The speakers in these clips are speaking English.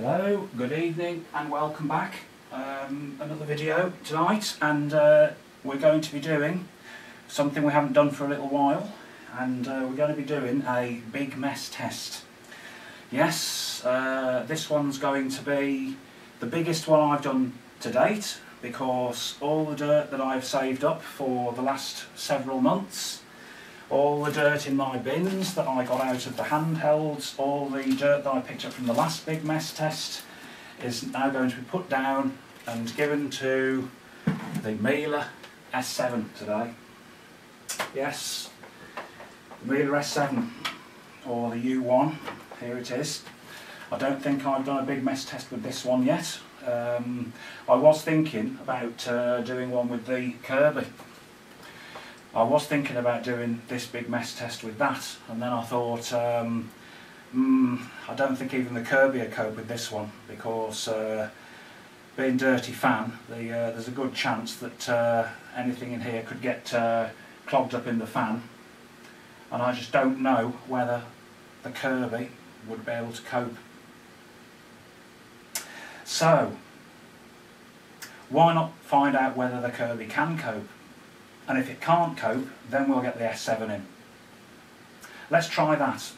Hello, good evening and welcome back. Another video tonight, and we're going to be doing something we haven't done for a little while, and we're going to be doing a big mess test. Yes, this one's going to be the biggest one I've done to date, because all the dirt that I've saved up for the last several months, all the dirt in my bins that I got out of the handhelds, all the dirt that I picked up from the last big mess test is now going to be put down and given to the Miele S7 today. Yes, the Miele S7, or the U1, here it is. I don't think I've done a big mess test with this one yet. I was thinking about doing one with the Kirby. I was thinking about doing this big mess test with that, and then I thought, I don't think even the Kirby would cope with this one, because being dirty fan, there's a good chance that anything in here could get clogged up in the fan, and I just don't know whether the Kirby would be able to cope. So, why not find out whether the Kirby can cope? And if it can't cope, then we'll get the S7 in. Let's try that.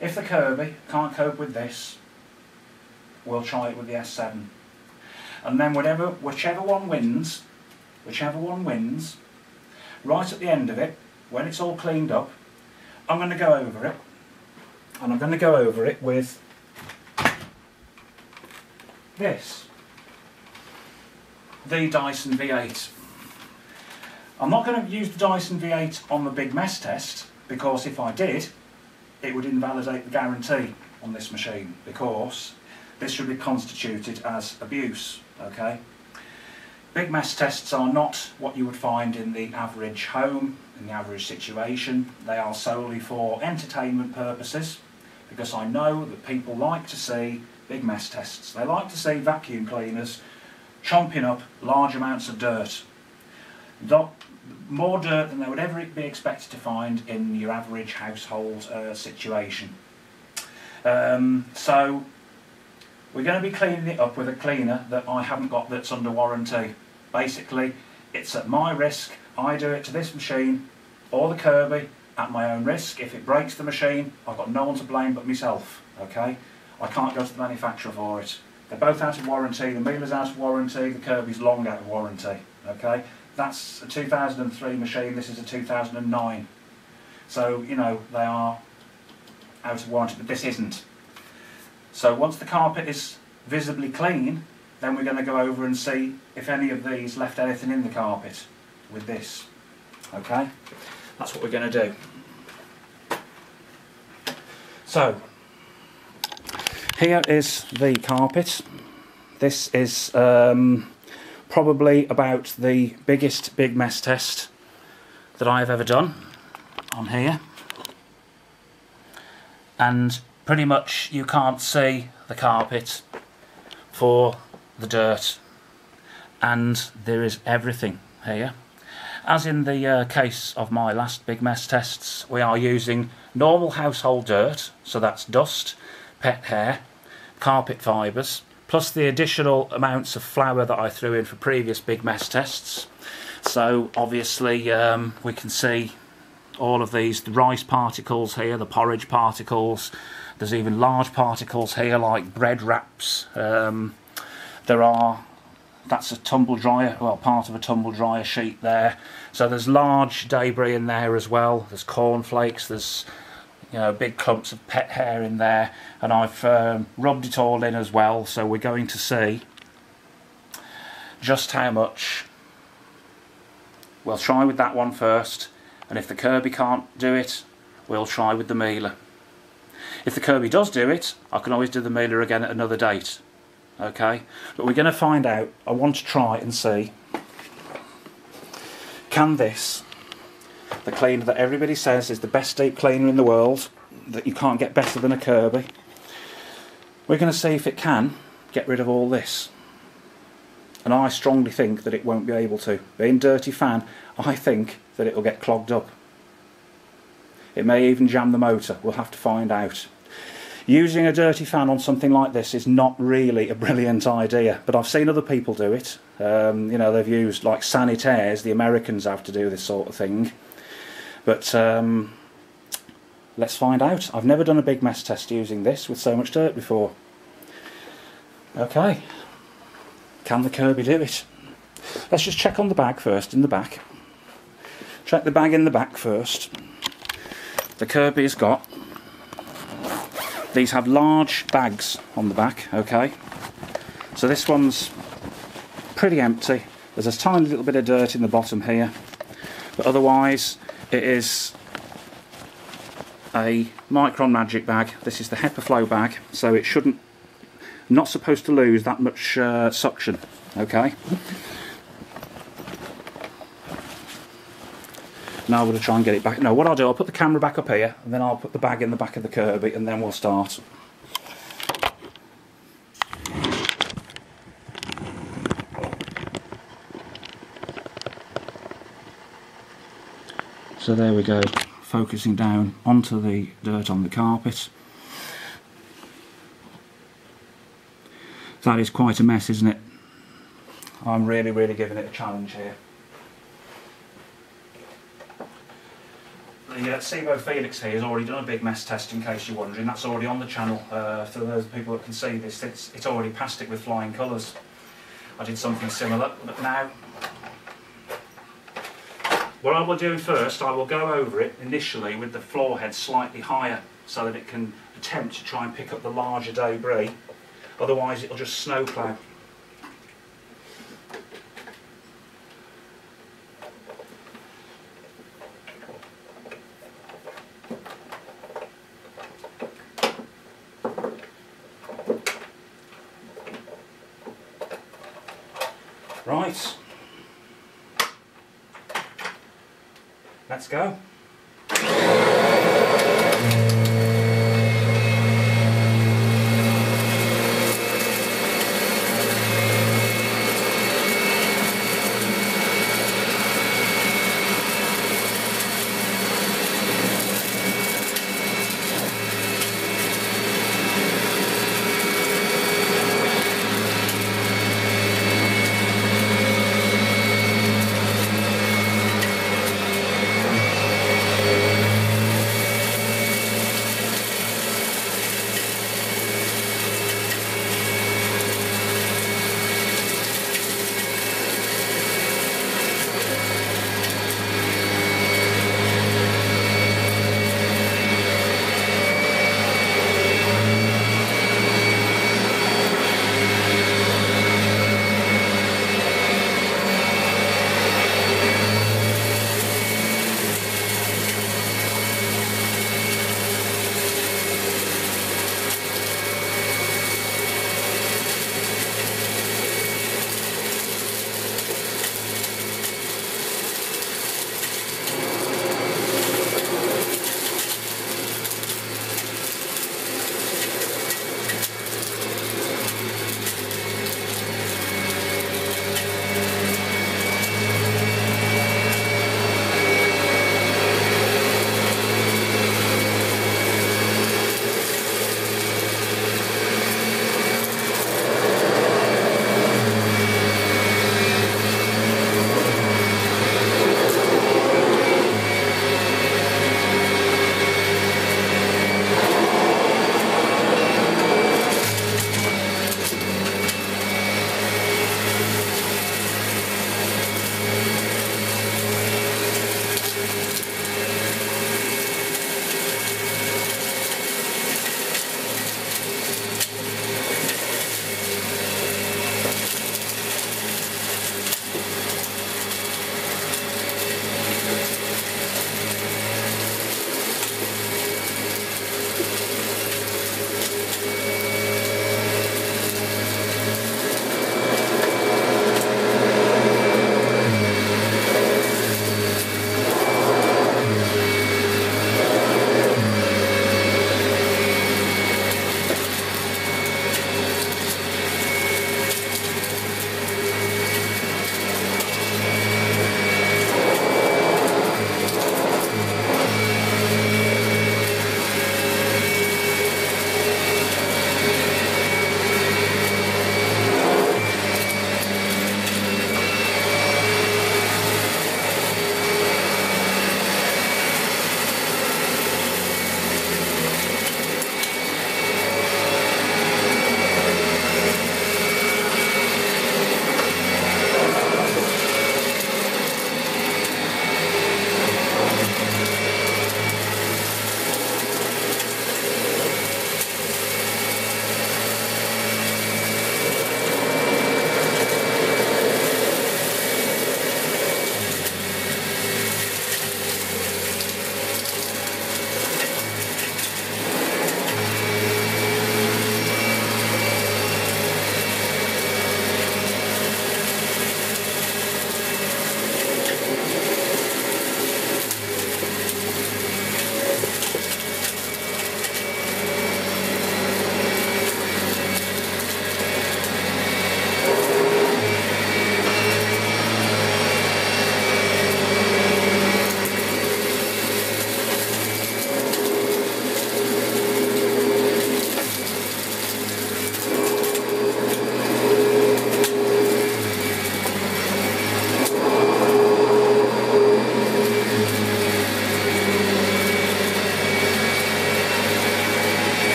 If the Kirby can't cope with this, we'll try it with the S7. And then whichever one wins, right at the end of it, when it's all cleaned up, I'm going to go over it. And I'm going to go over it with this, the Dyson V8. I'm not going to use the Dyson V8 on the big mess test, because if I did, it would invalidate the guarantee on this machine, because this should be constituted as abuse, okay? Big mess tests are not what you would find in the average home, in the average situation. They are solely for entertainment purposes, because I know that people like to see big mess tests. They like to see vacuum cleaners chomping up large amounts of dirt. More dirt than they would ever be expected to find in your average household situation. So we're going to be cleaning it up with a cleaner that I haven't got that's under warranty. Basically, it's at my risk. I do it to this machine or the Kirby at my own risk. If it breaks the machine, I've got no one to blame but myself. Okay, I can't go to the manufacturer for it. They're both out of warranty. The Miele's out of warranty. The Kirby's long out of warranty. Okay. That's a 2003 machine, this is a 2009. So, you know, they are out of warranty, but this isn't. So once the carpet is visibly clean, then we're going to go over and see if any of these left anything in the carpet with this. Okay? That's what we're going to do. So, here is the carpet. This is probably about the biggest big mess test that I've ever done on here, and pretty much you can't see the carpet for the dirt, and there is everything here. As in the case of my last big mess tests, we are using normal household dirt, so that's dust, pet hair, carpet fibres, plus the additional amounts of flour that I threw in for previous big mess tests. So obviously we can see all of these, the rice particles here, the porridge particles, there's even large particles here like bread wraps. That's a tumble dryer, well, part of a tumble dryer sheet there. So there's large debris in there as well, there's cornflakes, there's, you know, big clumps of pet hair in there, and I've rubbed it all in as well, so we're going to see just how much. We'll try with that one first, and if the Kirby can't do it, we'll try with the Miele. If the Kirby does do it, I can always do the Miele again at another date, okay? But we're going to find out. I want to try and see, can this, the cleaner that everybody says is the best deep cleaner in the world, that you can't get better than a Kirby, we're going to see if it can get rid of all this. And I strongly think that it won't be able to. Being dirty fan, I think that it'll get clogged up. It may even jam the motor, we'll have to find out. Using a dirty fan on something like this is not really a brilliant idea, but I've seen other people do it. You know, they've used like sanitaires, the Americans have to do this sort of thing. But let's find out. I've never done a big mess test using this with so much dirt before. Okay, can the Kirby do it? Let's just check on the bag first, in the back. Check the bag in the back first. The Kirby's got, these have large bags on the back, okay. So this one's pretty empty. There's a tiny little bit of dirt in the bottom here. But otherwise, it is a Micron Magic bag. This is the HepaFlow bag, so it shouldn't, not supposed to lose that much suction, okay. Now I'm going to try and get it back. No, what I'll do, I'll put the camera back up here, and then I'll put the bag in the back of the Kirby, and then we'll start. So there we go, focusing down onto the dirt on the carpet. That is quite a mess, isn't it? I'm really, really giving it a challenge here. The SIBO Felix here has already done a big mess test, in case you're wondering. That's already on the channel. For those people that can see this, it's already passed it with flying colours. I did something similar, but now... What I will do first, I will go over it initially with the floor head slightly higher so that it can attempt to try and pick up the larger debris. Otherwise it'll just snowplow. Right, let's go.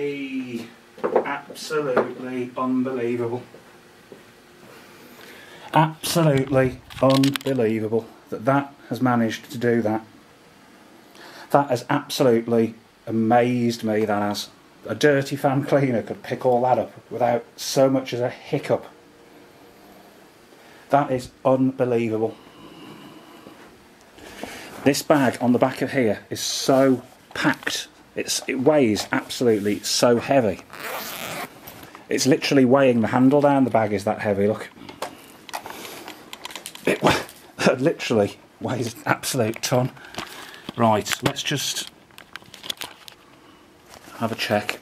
be absolutely unbelievable. Absolutely unbelievable that that has managed to do that. That has absolutely amazed me, that has. A dirty fan cleaner could pick all that up without so much as a hiccup. That is unbelievable. This bag on the back of here is so packed. It weighs absolutely so heavy. It's literally weighing the handle down, the bag is that heavy, look. It literally weighs an absolute ton. Right, let's just have a check.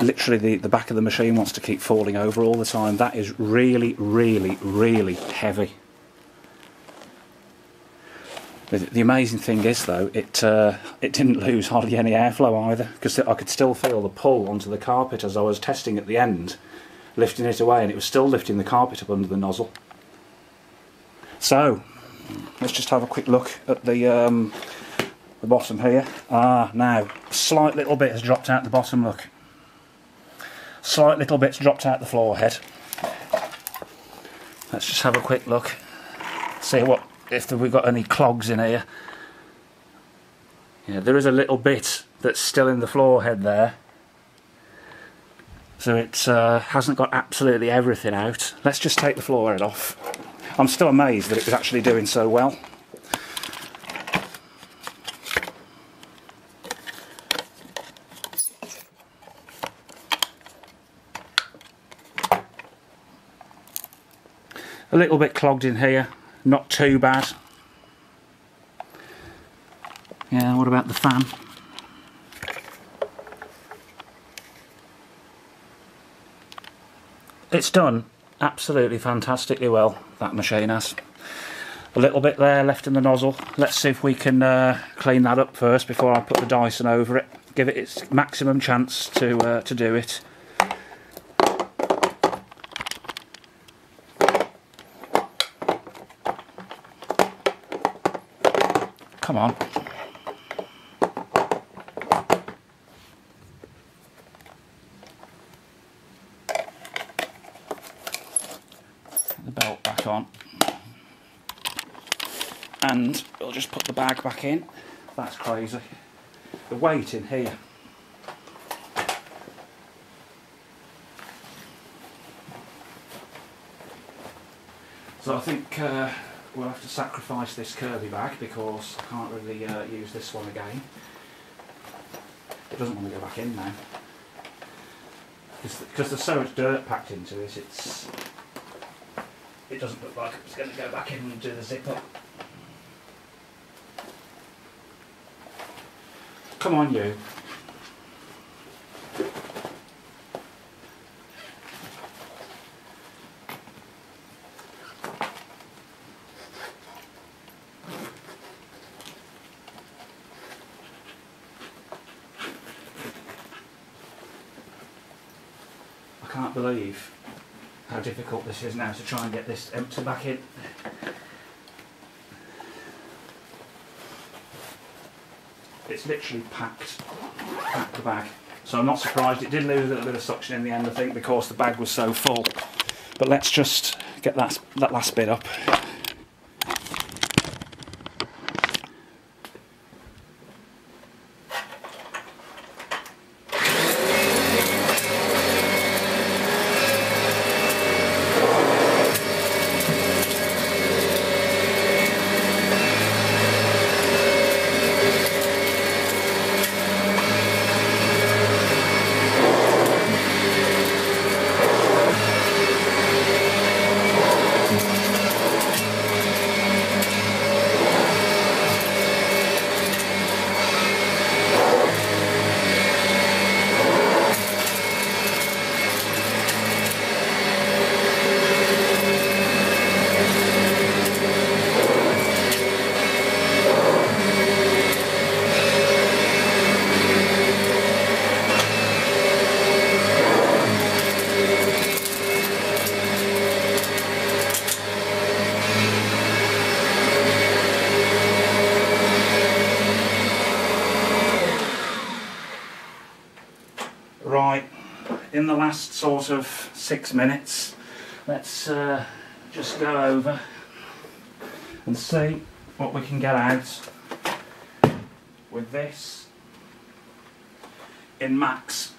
Literally the back of the machine wants to keep falling over all the time. That is really, really, really heavy. The amazing thing is though, it didn't lose hardly any airflow either, because I could still feel the pull onto the carpet as I was testing at the end, lifting it away, and it was still lifting the carpet up under the nozzle. So, let's just have a quick look at the bottom here. Ah, now, a slight little bit has dropped out the bottom, look. Slight little bit's dropped out the floor head. Let's just have a quick look, see what if we've got any clogs in here. Yeah, there is a little bit that's still in the floor head there, so it hasn't got absolutely everything out. Let's just take the floor head off. I'm still amazed that it was actually doing so well. A little bit clogged in here, not too bad. Yeah, what about the fan? It's done absolutely fantastically well, that machine has. A little bit there left in the nozzle. Let's see if we can clean that up first before I put the Dyson over it. Give it its maximum chance to do it. Come on. Get the belt back on. And we'll just put the bag back in. That's crazy. The weight in here. So I think we'll have to sacrifice this curvy bag because I can't really use this one again. It doesn't want to go back in now. Because there's so much dirt packed into it, it doesn't look like it's going to go back in and do the zip up. Come on, you. I can't believe how difficult this is now to try and get this empty back in. It's literally packed the bag. So I'm not surprised it did lose a little bit of suction in the end, I think, because the bag was so full. But let's just get that last bit up. Right, in the last sort of 6 minutes, let's just go over and see what we can get out with this in max.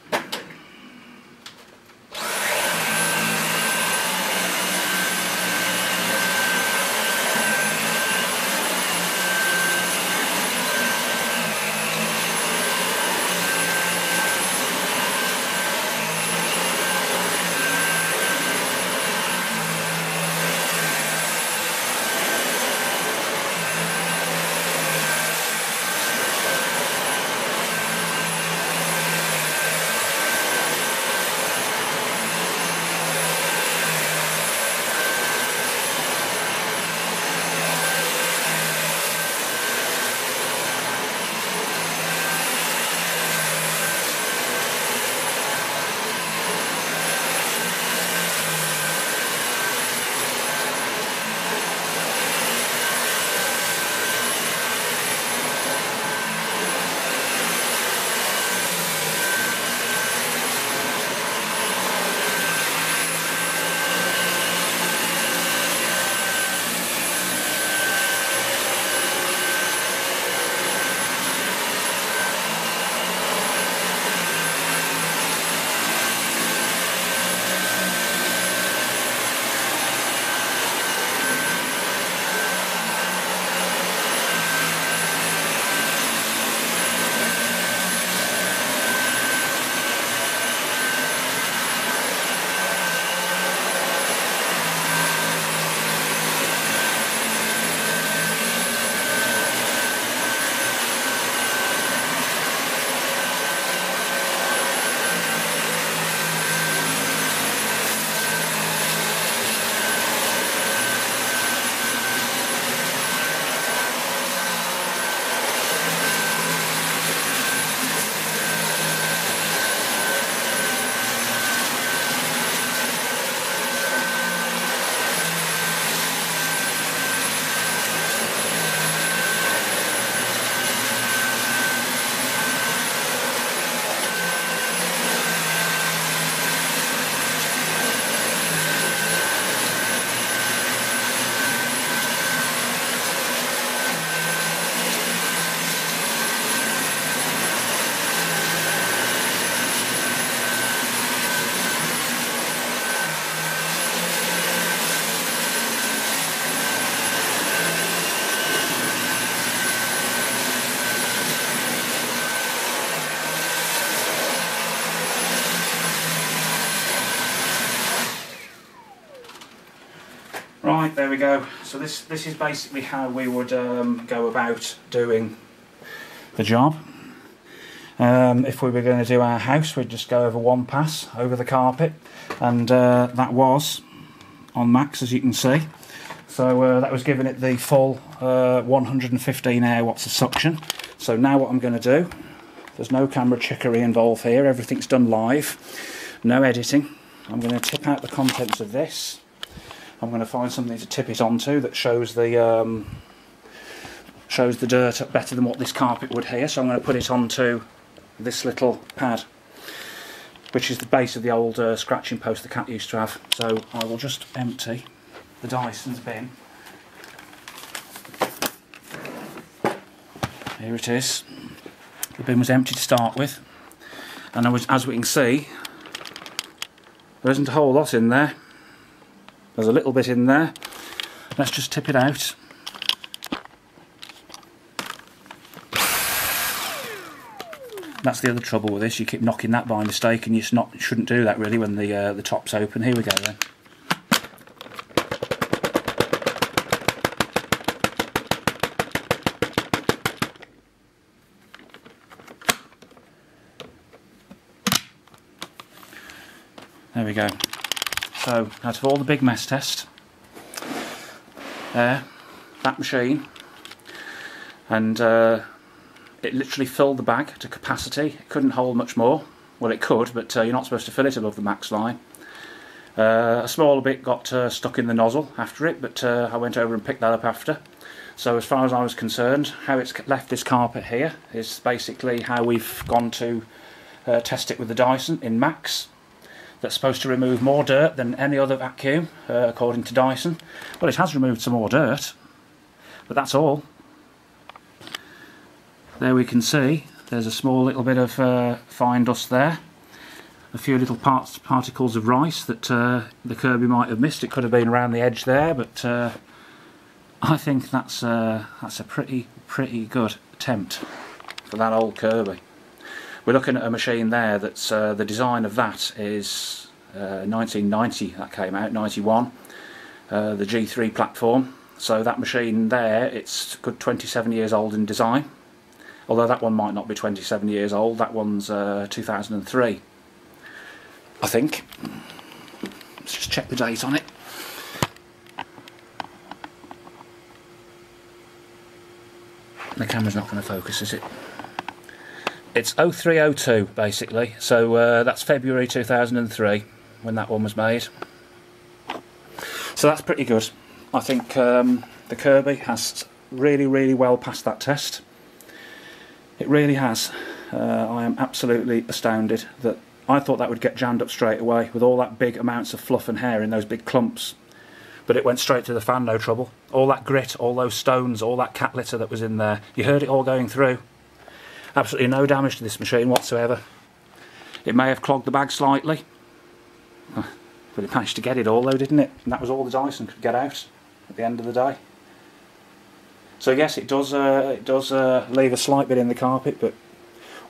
Right, there we go. So this is basically how we would go about doing the job. If we were going to do our house, we'd just go over one pass over the carpet, and that was on max, as you can see. So that was giving it the full 115 air watts of suction. So now what I'm going to do, there's no camera chicory involved here, everything's done live, no editing. I'm going to tip out the contents of this. I'm going to find something to tip it onto that shows the dirt better than what this carpet would here. So I'm going to put it onto this little pad, which is the base of the old scratching post the cat used to have. So I will just empty the Dyson's bin. Here it is. The bin was empty to start with, and as we can see, there isn't a whole lot in there. There's a little bit in there. Let's just tip it out. That's the other trouble with this. You keep knocking that by mistake, and you shouldn't do that really when the top's open. Here we go then. There we go. So out of all the big mess test, there, that machine, and it literally filled the bag to capacity. It couldn't hold much more. Well, it could, but you're not supposed to fill it above the max line. A smaller bit got stuck in the nozzle after it, but I went over and picked that up after. So as far as I was concerned, how it's left this carpet here is basically how we've gone to test it with the Dyson in max. That's supposed to remove more dirt than any other vacuum, according to Dyson. Well, it has removed some more dirt, but that's all. There we can see there's a small little bit of fine dust there. A few little particles of rice that the Kirby might have missed. It could have been around the edge there, but I think that's a pretty good attempt for that old Kirby. We're looking at a machine there that's the design of that is 1990. That came out 91. The G3 platform. So that machine there, it's a good 27 years old in design. Although that one might not be 27 years old. That one's 2003. I think. Let's just check the date on it. The camera's not going to focus, is it? It's 0302 basically, so that's February 2003 when that one was made. So that's pretty good. I think the Kirby has really well passed that test. It really has. I am absolutely astounded that I thought that would get jammed up straight away with all that big amounts of fluff and hair in those big clumps, but it went straight to the fan, no trouble. All that grit, all those stones, all that cat litter that was in there, you heard it all going through. Absolutely no damage to this machine whatsoever. It may have clogged the bag slightly, but it managed to get it all though, didn't it? And that was all the Dyson could get out at the end of the day. So yes, it does leave a slight bit in the carpet, but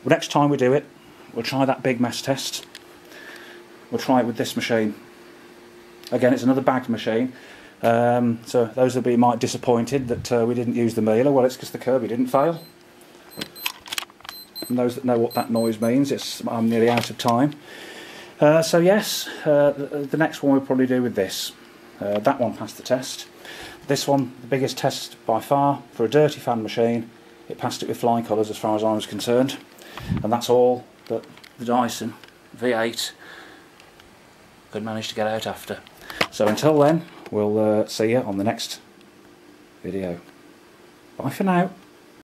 next time we do it, we'll try that big mess test. We'll try it with this machine. Again, it's another bagged machine, so those will be might disappointed that we didn't use the Miele. Well, it's because the Kirby didn't fail. And those that know what that noise means, I'm nearly out of time. So yes, the next one we'll probably do with this. That one passed the test. This one, the biggest test by far for a dirty fan machine, it passed it with flying colours as far as I was concerned. And that's all that the Dyson V8 could manage to get out after. So until then, we'll see you on the next video. Bye for now.